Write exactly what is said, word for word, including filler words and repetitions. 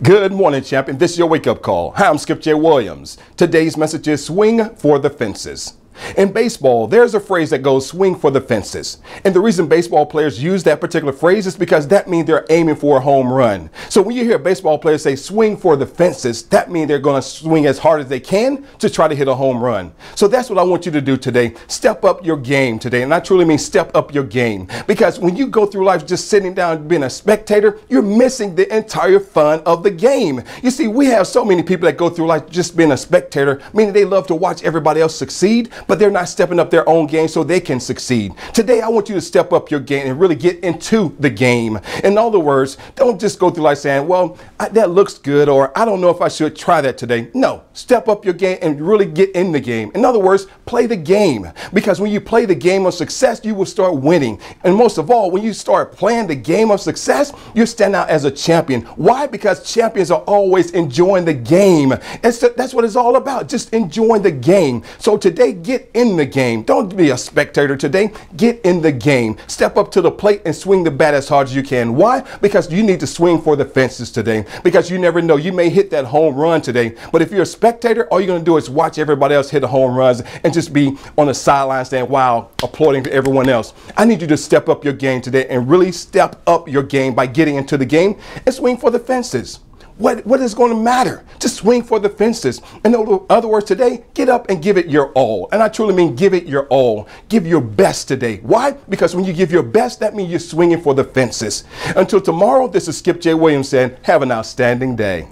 Good morning, champion. This is your wake-up call. Hi, I'm Skip J. Williams. Today's message is swing for the fences. In baseball, there's a phrase that goes swing for the fences. And the reason baseball players use that particular phrase is because that means they're aiming for a home run. So when you hear baseball players say swing for the fences, that means they're going to swing as hard as they can to try to hit a home run. So that's what I want you to do today. Step up your game today. And I truly mean step up your game. Because when you go through life just sitting down being a spectator, you're missing the entire fun of the game. You see, we have so many people that go through life just being a spectator, meaning they love to watch everybody else succeed, but they're not stepping up their own game so they can succeed. Today, I want you to step up your game and really get into the game. In other words, don't just go through life saying, well, I, that looks good, or I don't know if I should try that today. No, step up your game and really get in the game. In other words, play the game, because when you play the game of success, you will start winning. And most of all, when you start playing the game of success, you stand out as a champion. Why? Because champions are always enjoying the game. It's, that's what it's all about, just enjoying the game. So today, get in the game. Don't be a spectator today. Get in the game. Step up to the plate and swing the bat as hard as you can. Why? Because you need to swing for the fences today, because you never know. You may hit that home run today, but if you're a spectator, all you're going to do is watch everybody else hit the home runs and just be on the sideline saying, wow, applauding to everyone else. I need you to step up your game today and really step up your game by getting into the game and swing for the fences. What, what is going to matter? Just swing for the fences. In other words, today, get up and give it your all. And I truly mean give it your all. Give your best today. Why? Because when you give your best, that means you're swinging for the fences. Until tomorrow, this is Skip J. Williams saying, have an outstanding day.